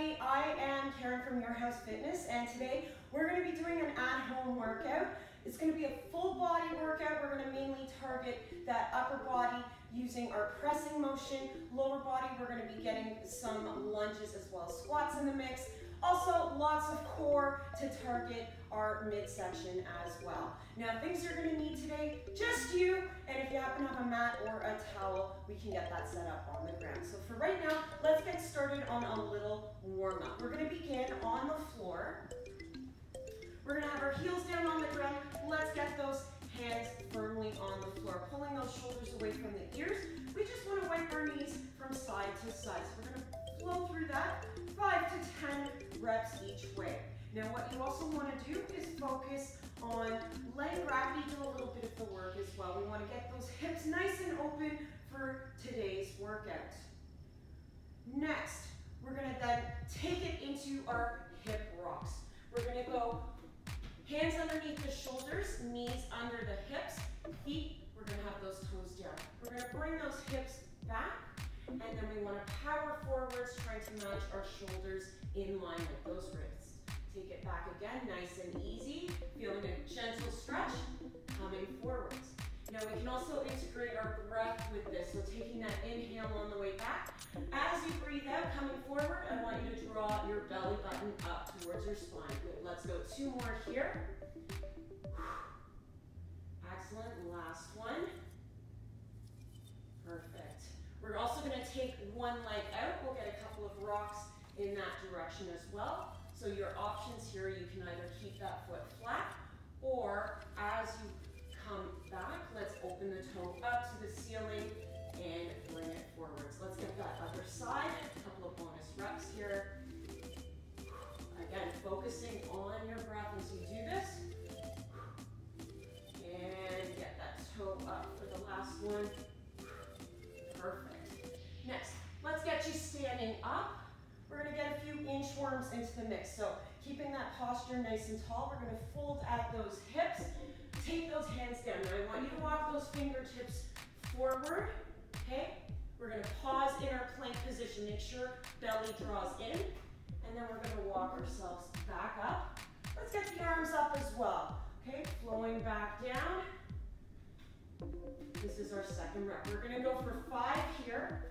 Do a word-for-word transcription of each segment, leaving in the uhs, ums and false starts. everybody. I am Karen from Your House Fitness, and today we're going to be doing an at-home workout. It's going to be a full body workout. We're going to mainly target that upper body using our pressing motion. Lower body, we're going to be getting some lunges as well as squats in the mix. Also, lots of core to target our midsection as well. Now, things you're going to need today, just you, and if you happen to have a mat or a towel, we can get that set up on the ground. So for right now, let's get started on a little warm-up. We're going to begin on the floor. We're going to have our heels down on the ground. Let's get those hands firmly on the floor, pulling those shoulders away from the ears. We just want to wipe our knees from side to side. So we're going to blow through that, five to ten reps each way. Now what you also want to do is focus on letting gravity do a little bit of the work as well. We want to get those hips nice and open for today's workout. Next, we're going to then take it into our hip rocks. We're going to go hands underneath the shoulders, knees under the hips, feet, we're going to have those toes down. We're going to bring those hips back, and then we want to power forwards, trying to match our shoulders in line with those wrists. Take it back again, nice and easy, feeling a gentle stretch, coming forwards. Now we can also integrate our breath with this, so taking that inhale on the way back. As you breathe out, coming forward, I want you to draw your belly button up towards your spine. Good. Let's go two more here. Excellent, last one. Perfect. We're also gonna take one leg out. We'll get a couple of rocks in that direction as well. So your options here, you can either keep that foot flat, or as you come back, let's open the toe up to the ceiling and bring it forwards. Let's get that other side, a couple of bonus reps here. Again, focusing on your breath as you do this. And get that toe up for the last one. Perfect. Next, let's get you standing up. We're gonna get a few inchworms into the mix. So keeping that posture nice and tall, we're gonna fold out those hips, take those hands down. Now I want you to walk those fingertips forward, okay? We're gonna pause in our plank position, make sure belly draws in, and then we're gonna walk ourselves back up. Let's get the arms up as well, okay? Flowing back down. This is our second rep. We're gonna go for five here,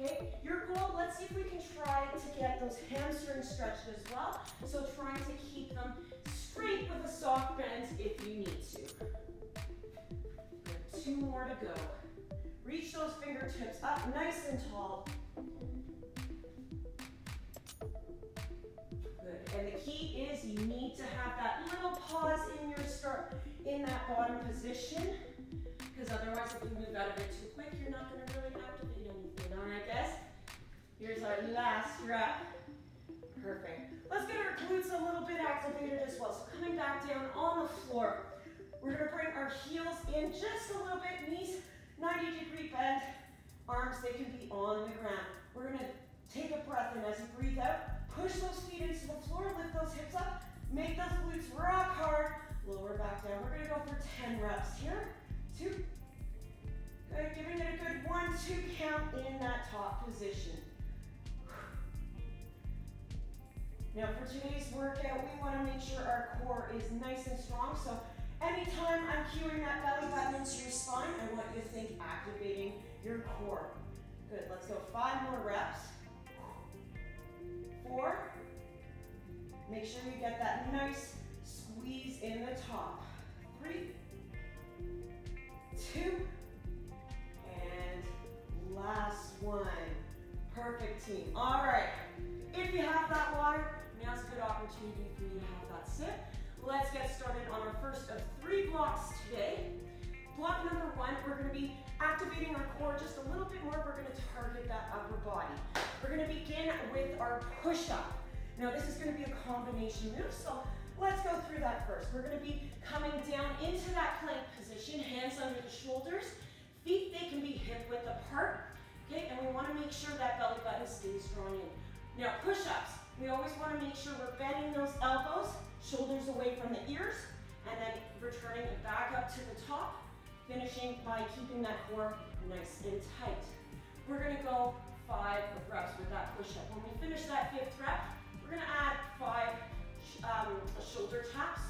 okay? Your goal, let's see if we can try to get those hamstrings stretched as well, so trying to keep them straight with a soft bend if you need to. Good, two more to go. Reach those fingertips up nice and tall. Good. And the key is you need to have that little pause in your start in that bottom position, because otherwise if you move out of it too quick, you're not going to really activate anything. All right, guys? Here's our last rep. Perfect. Let's get our glutes a little bit activated as well. So coming back down on the floor, we're going to bring our heels in just a little bit, knees ninety degree bend, arms, they can be on the ground. We're gonna take a breath in as you breathe out, push those feet into the floor, lift those hips up, make those glutes rock hard, lower back down. We're gonna go for ten reps here, two, good, giving it a good one, two count in that top position. Now for today's workout, we wanna make sure our core is nice and strong, so anytime I'm cueing that belly button into your spine, I want you to think activating your core. Good, let's go five more reps. Four. Make sure you get that nice squeeze in the top. Three. Two. And last one. Perfect, team. All right. If you have that water, now's a good opportunity for you to have that sip. Let's get started on our first of three blocks today. Block number one, we're going to be activating our core just a little bit more. We're going to target that upper body. We're going to begin with our push-up. Now this is going to be a combination move, so let's go through that first. We're going to be coming down into that plank position, hands under the shoulders, feet, they can be hip width apart, okay? And we want to make sure that belly button stays drawn in. Now push-ups, we always want to make sure we're bending those elbows, shoulders away from the ears, and then returning it back up to the top, finishing by keeping that core nice and tight. We're gonna go five reps with that push-up. When we finish that fifth rep, we're gonna add five sh um, shoulder taps.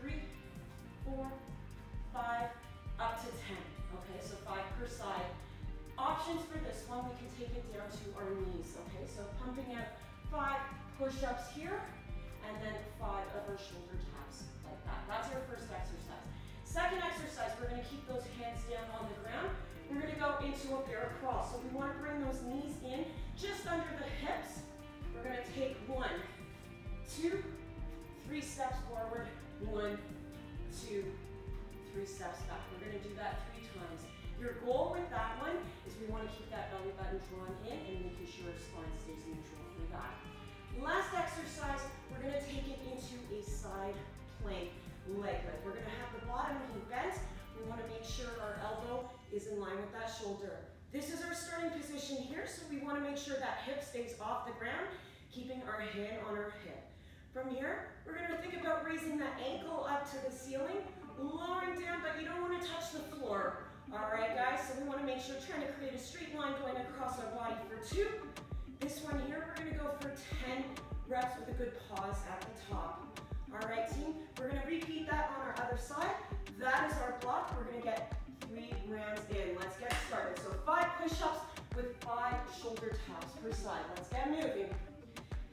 Three, four, five, up to ten. Okay, so five per side. Options for this one, we can take it down to our knees. Okay, so pumping out five push-ups here, and then five of our shoulder taps like that. That's our first exercise. Second exercise, we're gonna keep those hands down on the ground. We're gonna go into a bear crawl. So we wanna bring those knees in just under the hips. We're gonna take one, two, three steps forward, one, two, three steps back. We're gonna do that three times. Your goal with that one is we wanna keep that belly button drawn in and making sure our spine stays neutral for that. Last exercise, we're gonna take it into a side plank leg lift. We're gonna have the bottom knee bent. We wanna make sure our elbow is in line with that shoulder. This is our starting position here, so we wanna make sure that hip stays off the ground, keeping our hand on our hip. From here, we're gonna think about raising that ankle up to the ceiling, lowering down, but you don't wanna touch the floor. All right, guys, so we wanna make sure, trying to create a straight line going across our body for two. This one here, we're gonna go for ten reps with a good pause at the top. All right, team, we're gonna repeat that on our other side. That is our block. We're gonna get three rounds in. Let's get started. So five push-ups with five shoulder taps per side. Let's get moving.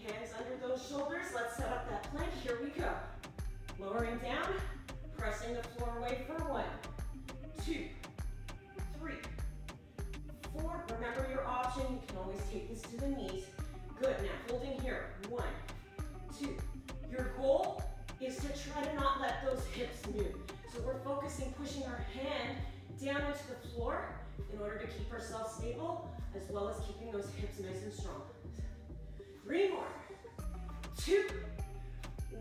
Hands under those shoulders. Let's set up that plank. Here we go. Lowering down, pressing the floor away for one, two, three, four. Remember your option. You can always take this to the knees. Good, now holding here. One, two. Your goal is to try to not let those hips move. So we're focusing, pushing our hand down into the floor in order to keep ourselves stable, as well as keeping those hips nice and strong. Three more, two,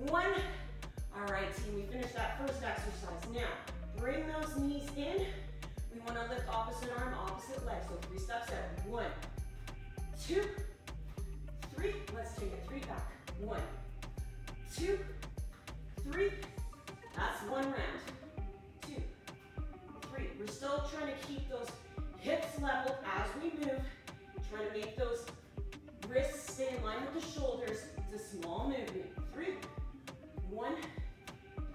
one. All right, team, we finished that first exercise. Now, bring those knees in. We wanna lift opposite arm, opposite leg, so three steps out. One, two, three. Let's take it, three back. One, two, three. That's one round. Two, three. We're still trying to keep those hips level as we move. Trying to make those wrists stay in line with the shoulders. It's a small movement. Three, one,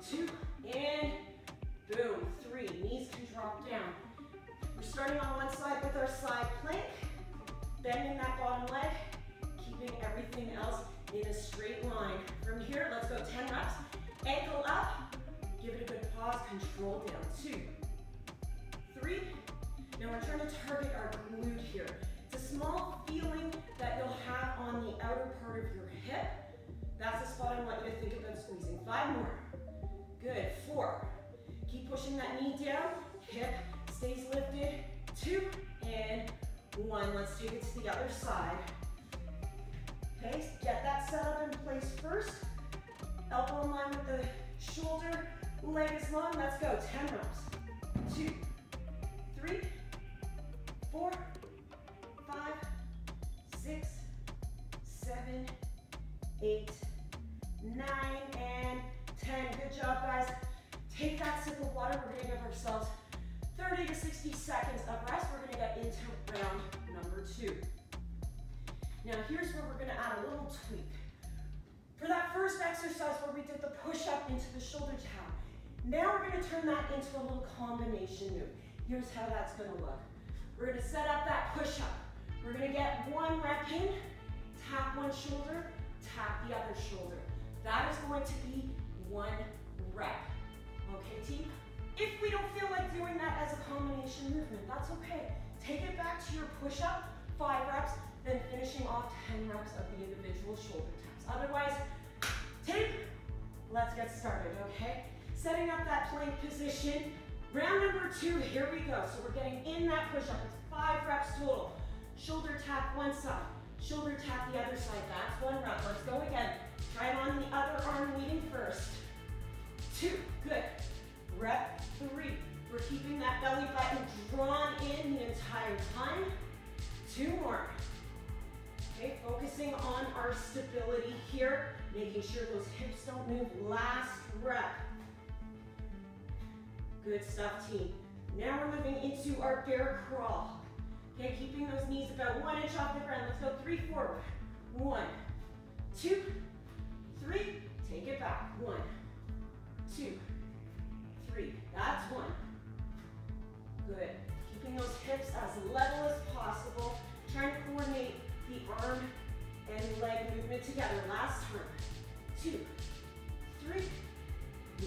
two, and boom. Three. Knees can drop down. We're starting on one side with our side plank. Bending that bottom leg. Keeping everything else in a straight line. From here, let's go ten reps. Ankle up, give it a good pause, control down. Two, three. Now we're trying to target our glute here. It's a small feeling that you'll have on the outer part of your hip. That's the spot I want you to think about squeezing. Five more. Good, four. Keep pushing that knee down, hip stays lifted. Two, and one. Let's take it to the other side. Okay, get that set up in place first. Elbow in line with the shoulder, leg is long. Let's go, ten reps. Two, three, four, five, six, seven, eight, nine, and ten. Good job, guys. Take that sip of water. We're gonna give ourselves thirty to sixty seconds of rest. We're gonna get into round number two. Now here's where we're gonna add a little tweak. For that first exercise where we did the push-up into the shoulder tap, now we're gonna turn that into a little combination move. Here's how that's gonna look. We're gonna set up that push-up. We're gonna get one rep in, tap one shoulder, tap the other shoulder. That is going to be one rep. Okay, team? If we don't feel like doing that as a combination movement, that's okay. Take it back to your push-up, five reps, then finishing off ten reps of the individual shoulder taps. Otherwise, take, let's get started, okay? Setting up that plank position. Round number two, here we go. So we're getting in that push-up. It's five reps total. Shoulder tap one side, shoulder tap the other side. That's one rep. Let's go again. Try it on the other arm leading first. Two, good. Rep three. We're keeping that belly button drawn in the entire time. Two more. Okay, focusing on our stability here, making sure those hips don't move. Last rep. Good stuff, team. Now we're moving into our bear crawl. Okay, keeping those knees about one inch off the ground. Let's go three, four. One, two, three. Take it back. One, two, three. That's one. Good. Keeping those hips as level as possible. Trying to coordinate the arm and leg movement together. Last time. Two, three,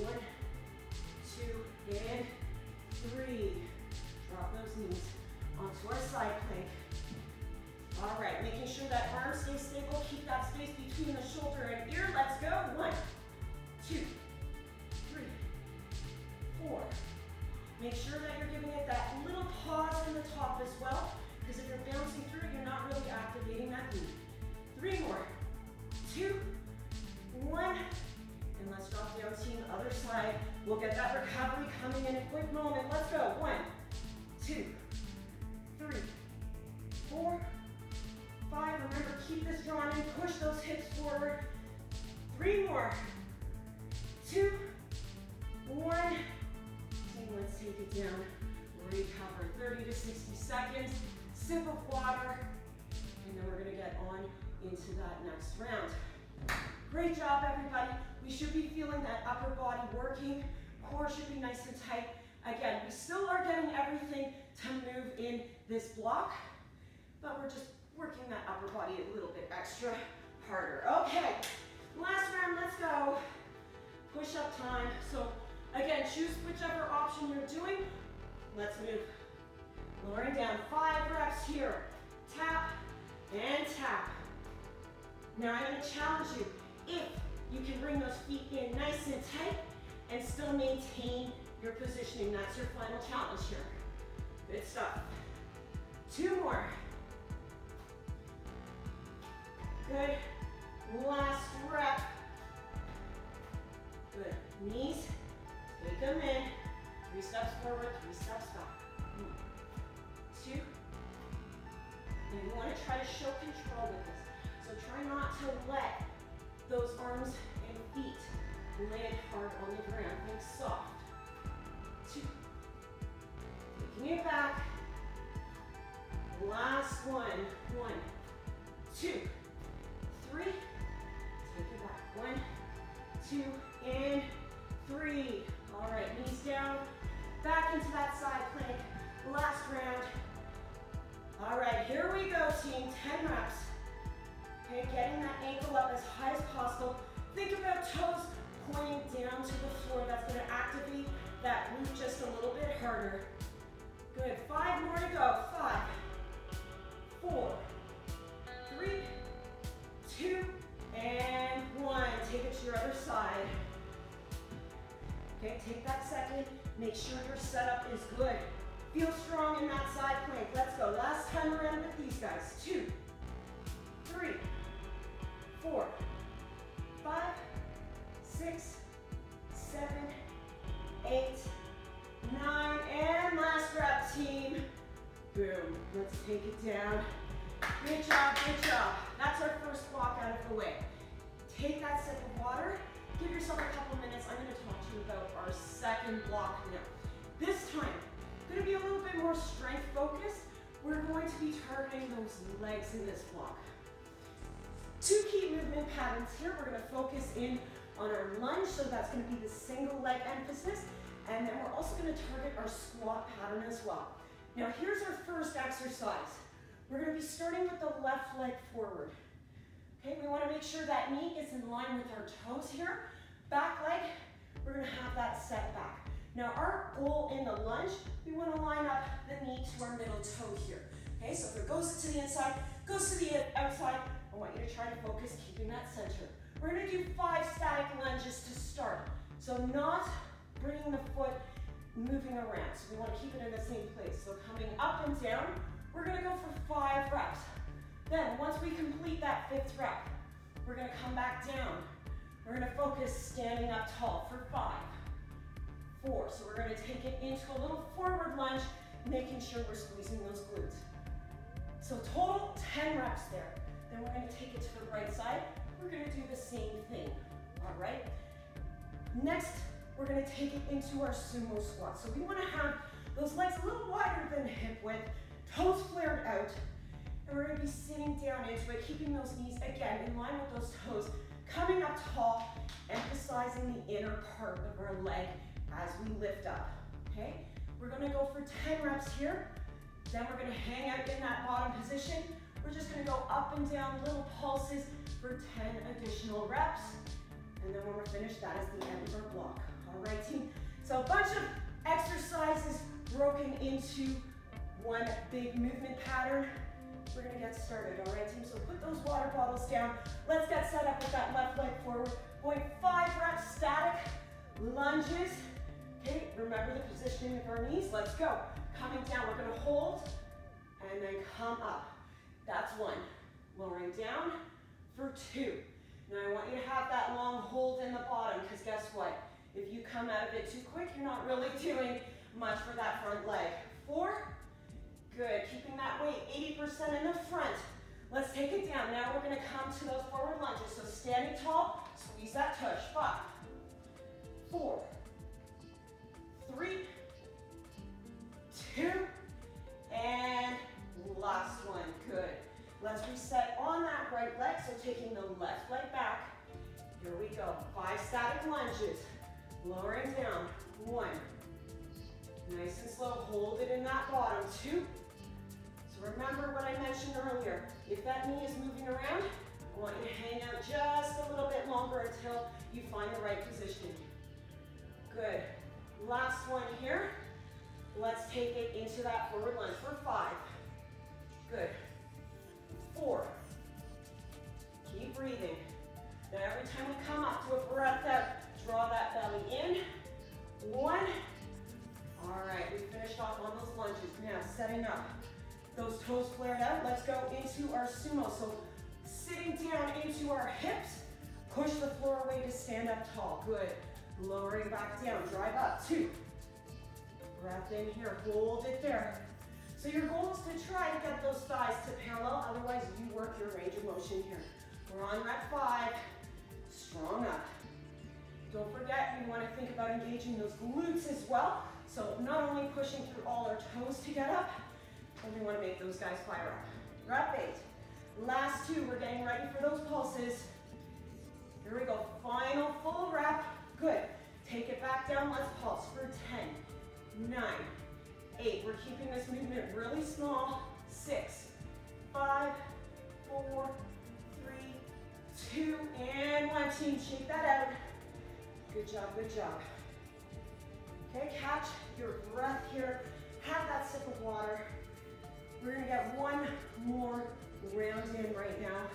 one, two, and three. Drop those knees onto our side plank. All right, making sure that arm stays stable. Keep that space between the shoulder and ear. Let's go. One, two, three, four. Make sure that you're giving it that little pause in the top as well, because if you're bouncing through it, you're not really activating that knee. Three more. Two, one, and let's drop down to the other side. We'll get that recovery coming in a quick moment. Let's go. One, two, three, four, five. Remember, keep this drawn in. Push those hips forward. Three more. Two, one. Okay, let's take it down. Recover. thirty to sixty seconds. Sip of water. And then we're going to get on into that next round. Great job, everybody. We should be feeling that upper body working. Core should be nice and tight. Again, we still are getting everything to move in this block, but we're just working that upper body a little bit extra harder. Okay, last round, let's go. Push up time. So again, choose whichever option you're doing. Let's move. Lowering down, five reps here. Tap and tap. Now I'm going to challenge you. If you can bring those feet in nice and tight and still maintain your positioning, that's your final challenge here. Good stuff. Two more. Good. Last rep. Good. Knees, take them in. Three steps forward, three steps back. One, two. And you want to try to show control with this. So try not to let those arms and feet land hard on the ground. Think soft. Two. Taking it back. Last one. One, two, three. Take it back. One, two, and three. All right, knees down. Back into that side plank. Last round. All right, here we go, team. ten reps. Okay, getting that ankle up as high as possible. Think about toes pointing down to the floor. That's going to activate that root just a little bit harder. Good. Five more to go. Five, four, three, two, and one. Take it to your other side. Okay, take that second. Make sure your setup is good. Feel strong in that side plank. Let's go. Last time around with these guys. Two, three, four, five, six, seven, eight, nine, and last rep, team. Boom. Let's take it down. Good job, good job. That's our first block out of the way. Take that sip of water. Give yourself a couple minutes. I'm going to talk to you about our second block now. This time, going to be a little bit more strength focused. We're going to be targeting those legs in this block. Two key movement patterns here. We're going to focus in on our lunge, so that's going to be the single leg emphasis, and then we're also going to target our squat pattern as well. Now here's our first exercise. We're going to be starting with the left leg forward. Okay, we want to make sure that knee is in line with our toes here. Back leg, we're going to have that set back. Now our goal in the lunge, we want to line up the knee to our middle toe here. Okay, so if it goes to the inside, goes to the outside, I want you to try to focus keeping that center. We're going to do five static lunges to start. So not bringing the foot moving around. So we want to keep it in the same place. So coming up and down, we're going to go for five reps. Then once we complete that fifth rep, we're going to come back down. We're going to focus standing up tall for five, four. So we're going to take it into a little forward lunge, making sure we're squeezing those glutes. So total ten reps there. Then we're going to take it to the right side. We're going to do the same thing, all right? Next, we're going to take it into our sumo squat. So we want to have those legs a little wider than hip width, toes flared out. And we're gonna be sitting down into it, keeping those knees, again, in line with those toes, coming up tall, emphasizing the inner part of our leg as we lift up, okay? We're gonna go for ten reps here. Then we're gonna hang out in that bottom position. We're just gonna go up and down, little pulses for ten additional reps. And then when we're finished, that is the end of our block. All right, team. So a bunch of exercises broken into one big movement pattern. We're gonna get started, all right, team? So put those water bottles down. Let's get set up with that left leg forward. Going five reps, static, lunges. Okay, remember the positioning of our knees. Let's go. Coming down, we're gonna hold and then come up. That's one. Lowering down for two. Now I want you to have that long hold in the bottom, because guess what? If you come out of it too quick, you're not really doing much for that front leg. Four, good. Keeping that weight eighty percent in the front. Let's take it down. Now we're gonna come to those forward lunges. So standing tall, squeeze that tush. Five, four, three, two, and last one, good. Let's reset on that right leg, so taking the left leg back. Here we go, five static lunges. Lowering down, one. Nice and slow, hold it in that bottom, two. So remember what I mentioned earlier. If that knee is moving around, I want you to hang out just a little bit longer until you find the right positioning. Good, last one here. Let's take it into that forward lunge for five. Good. Four. Keep breathing. Now every time we come up, do a breath out. Draw that belly in. One. All right, we finished off on those lunges. Now setting up. Those toes flared out. Let's go into our sumo. So sitting down into our hips. Push the floor away to stand up tall. Good. Lowering back down. Drive up. Two. Breath in here, hold it there. So your goal is to try to get those thighs to parallel, otherwise you work your range of motion here. We're on rep five, strong up. Don't forget, you want to think about engaging those glutes as well. So not only pushing through all our toes to get up, but we want to make those guys fire up. Rep eight, last two, we're getting ready for those pulses. Here we go, final full rep, good. Take it back down, let's pulse for ten. Nine, eight, we're keeping this movement really small. Six, five, four, three, two, and one. Team, shake that out. Good job, good job. Okay, catch your breath here. Have that sip of water. We're gonna get one more round in right now.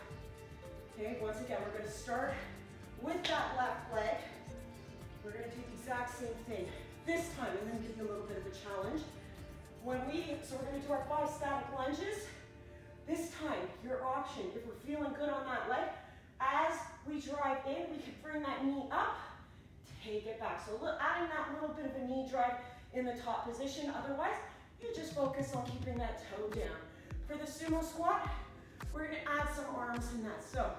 Okay, once again, we're gonna start with that left leg. We're gonna do the exact same thing this time, and then give you a little bit of a challenge. When we, so we're gonna do our five static lunges. This time, your option, if we're feeling good on that leg, as we drive in, we can bring that knee up, take it back. So adding that little bit of a knee drive in the top position. Otherwise, you just focus on keeping that toe down. For the sumo squat, we're gonna add some arms in that. So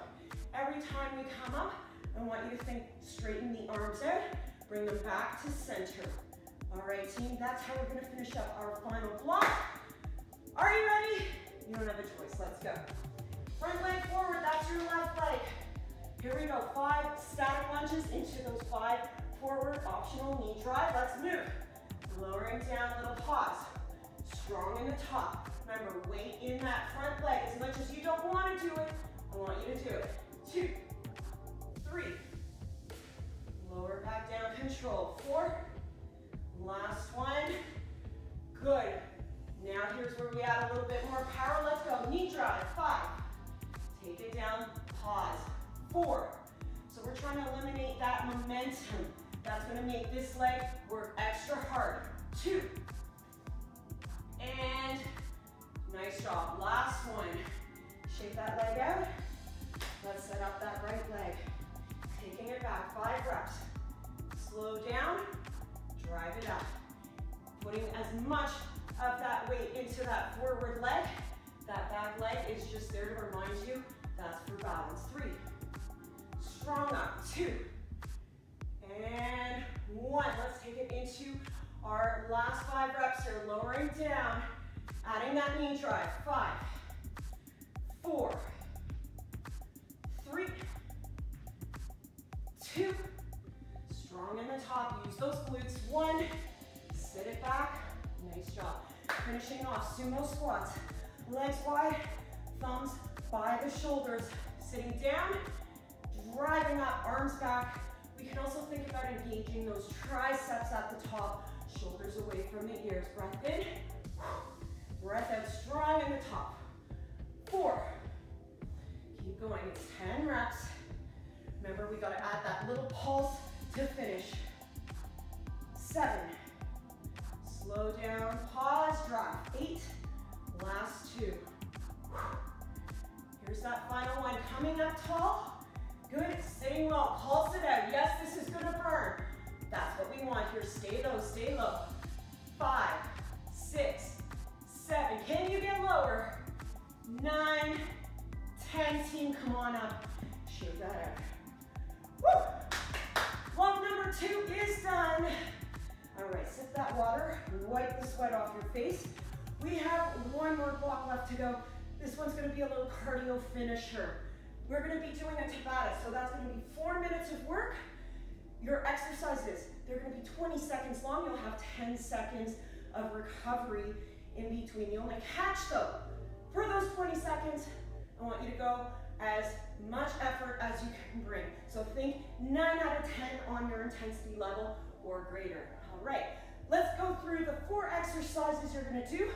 every time we come up, I want you to think, straighten the arms out, bring them back to center. All right, team, that's how we're gonna finish up our final block. Are you ready? You don't have a choice, let's go. Front leg forward, that's your left leg. Here we go, five static lunges into those five forward optional knee drive. Let's move. Lowering down, little pause. Strong in the top. Remember, weight in that front leg. As much as you don't wanna do it, I want you to do it. Two, three. Lower back down, control, four, last one, good. Now here's where we add a little bit more power, let's go, knee drive, five, take it down, pause, four. So we're trying to eliminate that momentum. That's gonna make this leg work extra hard, two, and nice job, last one. Shake that leg out, let's set up that right leg. Taking it back, five reps. Slow down, drive it up. Putting as much of that weight into that forward leg. That back leg is just there to remind you that's for balance. Three, strong up, two, and one. Let's take it into our last five reps here. Lowering down, Adding that knee drive. Five, four, three, two. Strong in the top. Use those glutes. One. Sit it back. Nice job. Finishing off sumo squats. Legs wide. Thumbs by the shoulders. Sitting down. Driving up. Arms back. We can also think about engaging those triceps at the top. Shoulders away from the ears. Breath in. Breath out, strong in the top. Four. Keep going, it's ten reps. Remember, we gotta add that little pulse to finish. Seven. Slow down, pause, drive. Eight, last two. Here's that final one, coming up tall. Good, sitting well, pulse it out. Yes, this is gonna burn. That's what we want here, stay low, stay low. Five, six, seven, can you get lower? Nine, ten, team, come on up. Shake that out. Woo! Lump number two is done. All right, sip that water, wipe the sweat off your face. We have one more block left to go. This one's gonna be a little cardio finisher. We're gonna be doing a Tabata, so that's gonna be four minutes of work. Your exercises, they're gonna be twenty seconds long, you'll have ten seconds of recovery in between. The only catch though, for those twenty seconds, I want you to go as much effort as you can bring. So think nine out of ten on your intensity level or greater. All right, let's go through the four exercises you're gonna do.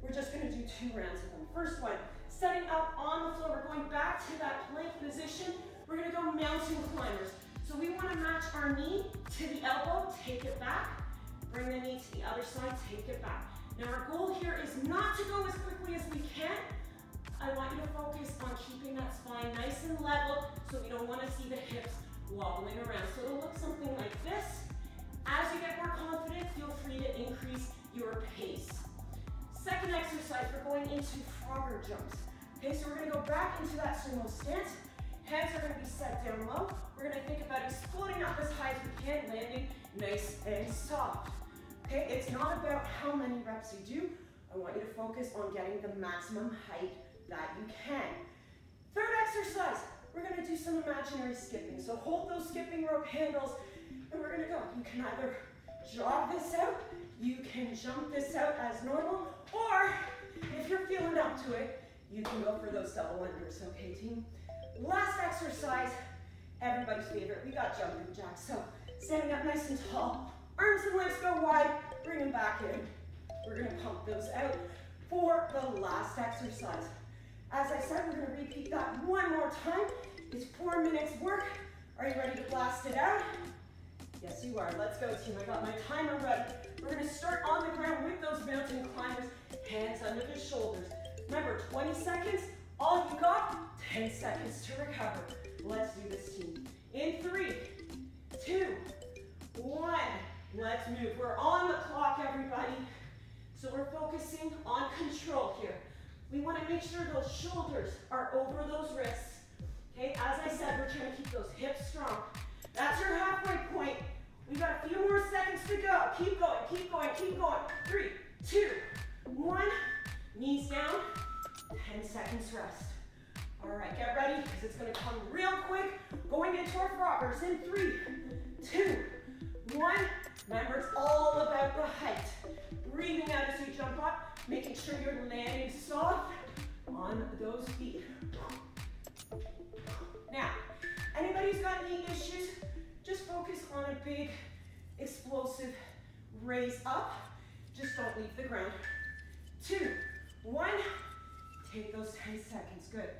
We're just gonna do two rounds of them. First one, setting up on the floor. We're going back to that plank position. We're gonna go mountain climbers. So we wanna match our knee to the elbow, take it back. Bring the knee to the other side, take it back. Now our goal here is not to go as quickly as we can. I want you to focus on keeping that spine nice and level so we don't want to see the hips wobbling around. So it'll look something like this. As you get more confident, feel free to increase your pace. Second exercise, we're going into frogger jumps. Okay, so we're going to go back into that sumo stance. Hands are going to be set down low. We're going to think about exploding up as high as we can, landing nice and soft. Okay, it's not about how many reps you do. I want you to focus on getting the maximum height that you can. Third exercise, we're gonna do some imaginary skipping. So hold those skipping rope handles and we're gonna go. You can either jog this out, you can jump this out as normal, or if you're feeling up to it, you can go for those double unders, okay team? Last exercise, everybody's favorite, we got jumping jacks. So standing up nice and tall, arms and legs go wide, bring them back in. We're gonna pump those out for the last exercise. As I said, we're gonna repeat that one more time. It's four minutes work. Are you ready to blast it out? Yes, you are. Let's go, team. I got my timer ready. We're gonna start on the ground with those mountain climbers, hands under the shoulders. Remember, twenty seconds, all you got, ten seconds to recover. Let's do this, team. In three, two, one, let's move. We're on the clock, everybody. So we're focusing on control here. We want to make sure those shoulders are over those wrists. Okay, as I said, we're trying to keep those hips strong. That's your halfway point. We've got a few more seconds to go. Keep going, keep going, keep going. Three, two, one. Knees down, ten seconds rest. All right, get ready, because it's gonna come real quick. Going into our froggers in three, two, one. Remember, it's all about the height. Breathing out as you jump up. Making sure you're landing soft on those feet. Now, anybody who's got knee issues, just focus on a big, explosive raise up. Just don't leave the ground. Two, one, take those ten seconds, good.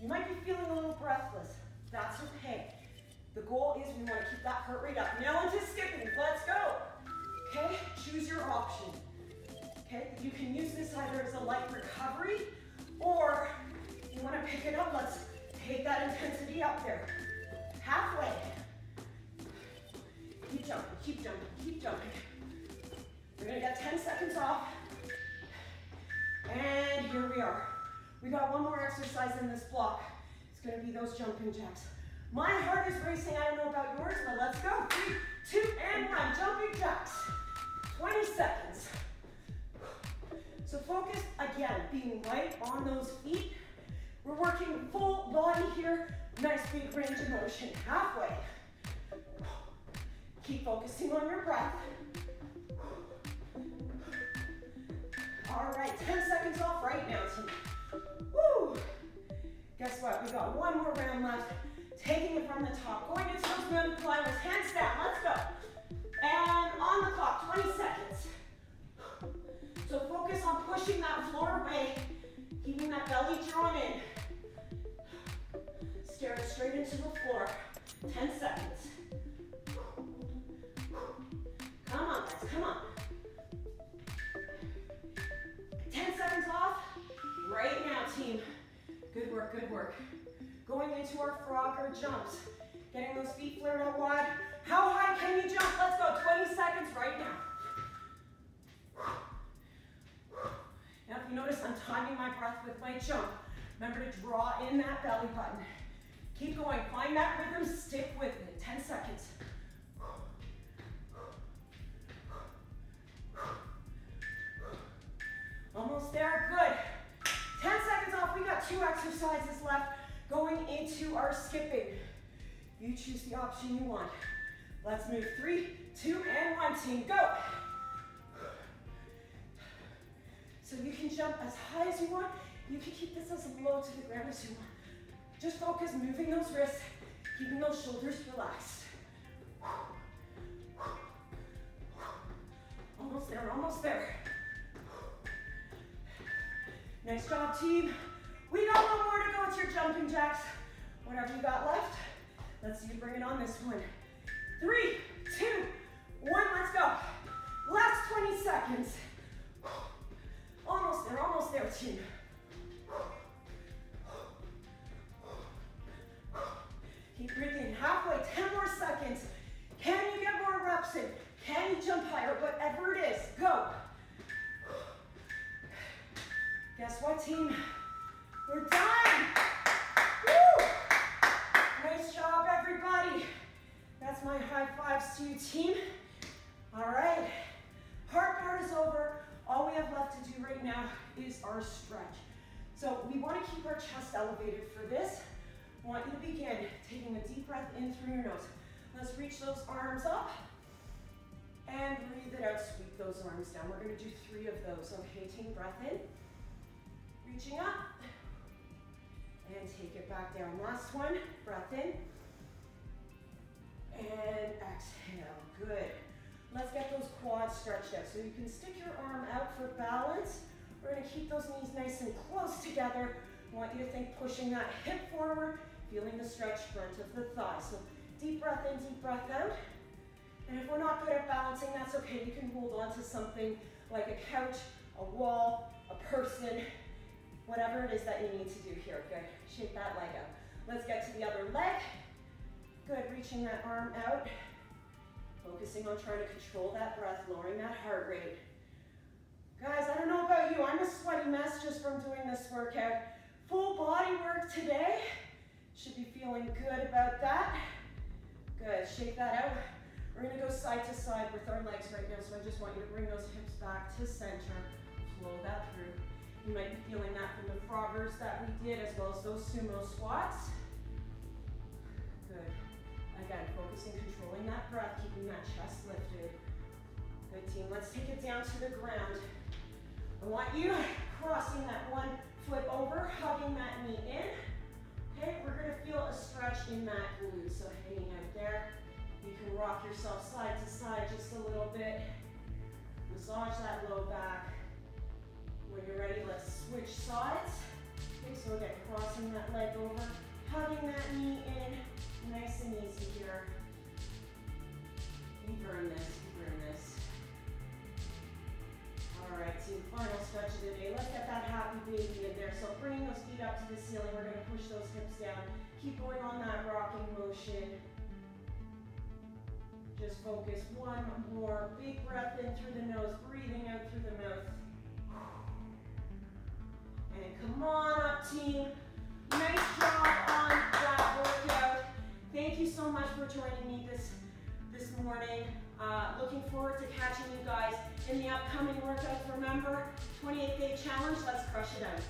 You might be feeling a little breathless, that's okay. The goal is we wanna keep that heart rate up. Now into skipping, let's go. Okay, choose your option. Okay, you can use this either as a light recovery or you want to pick it up. Let's take that intensity up there. Halfway. Keep jumping, keep jumping, keep jumping. We're going to get ten seconds off. And here we are. We got one more exercise in this block. It's going to be those jumping jacks. My heart is racing. I don't know about yours, but let's go. Three, two, and one. Jumping jacks. twenty seconds. So focus, again, being light on those feet. We're working full body here. Nice big range of motion. Halfway. Keep focusing on your breath. All right, ten seconds off right now, team. Woo! Guess what? We've got one more round left. Taking it from the top. Going into those mountain climbers. Handstand. Let's go. And on the clock, twenty seconds. So focus on pushing that floor away. Keeping that belly drawn in. Stare straight into the floor. ten seconds. Come on, guys. Come on. ten seconds off. Right now, team. Good work, good work. Going into our frog or jumps. Getting those feet flared out wide. How high can you jump? Let's go. twenty seconds right now. Now, if you notice, I'm timing my breath with my jump. Remember to draw in that belly button. Keep going. Find that rhythm. Stick with it. ten seconds. Almost there. Good. ten seconds off. We got two exercises left. Going into our skipping. You choose the option you want. Let's move. Three, two, and one, team. Go. So you can jump as high as you want. You can keep this as low to the ground as you want. Just focus moving those wrists, keeping those shoulders relaxed. Almost there, almost there. Nice job, team. We got one more to go. It's your jumping jacks. Whatever you got left. Let's see you bring it on this one. Three, two, one, let's go. Last twenty seconds. Almost there, almost there, team. Keep breathing. Halfway, ten more seconds. Can you get more reps in? Can you jump higher? Whatever it is, go. Guess what, team? We're done. Woo! Nice job, everybody. That's my high fives to you, team. All right. Hard part is over. All we have left to do right now is our stretch. So we want to keep our chest elevated for this. I want you to begin taking a deep breath in through your nose. Let's reach those arms up and breathe it out, sweep those arms down. We're going to do three of those. Okay, take breath in, reaching up, and take it back down. Last one, breath in, and exhale. Good. Let's get those quads stretched out. So you can stick your arm out for balance. We're going to keep those knees nice and close together. I want you to think pushing that hip forward, feeling the stretch front of the thigh. So deep breath in, deep breath out. And if we're not good at balancing, that's okay. You can hold on to something like a couch, a wall, a person, whatever it is that you need to do here. Good. Shake that leg out. Let's get to the other leg. Good. Reaching that arm out. Focusing on trying to control that breath, lowering that heart rate. Guys, I don't know about you, I'm a sweaty mess just from doing this workout. Full body work today. Should be feeling good about that. Good, shake that out. We're gonna go side to side with our legs right now, so I just want you to bring those hips back to center, flow that through. You might be feeling that from the froggers that we did, as well as those sumo squats. Good. Again, focusing, controlling that breath, keeping that chest lifted. Good, team. Let's take it down to the ground. I want you crossing that one foot over, hugging that knee in. Okay, we're going to feel a stretch in that glute. So hanging out there. You can rock yourself side to side just a little bit. Massage that low back. When you're ready, let's switch sides. Okay, so again, crossing that leg over, hugging that knee in. Nice and easy here. You burn this, you burn this. All right, team, final stretch of the day. Let's get that happy baby in there. So bringing those feet up to the ceiling, we're gonna push those hips down. Keep going on that rocking motion. Just focus one more big breath in through the nose, breathing out through the mouth. And come on up, team. Nice job on that workout. Thank you so much for joining me this, this morning. Uh, looking forward to catching you guys in the upcoming workouts. Remember, twenty-eight day challenge, let's crush it out.